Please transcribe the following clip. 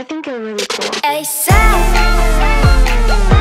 I think you're really cool.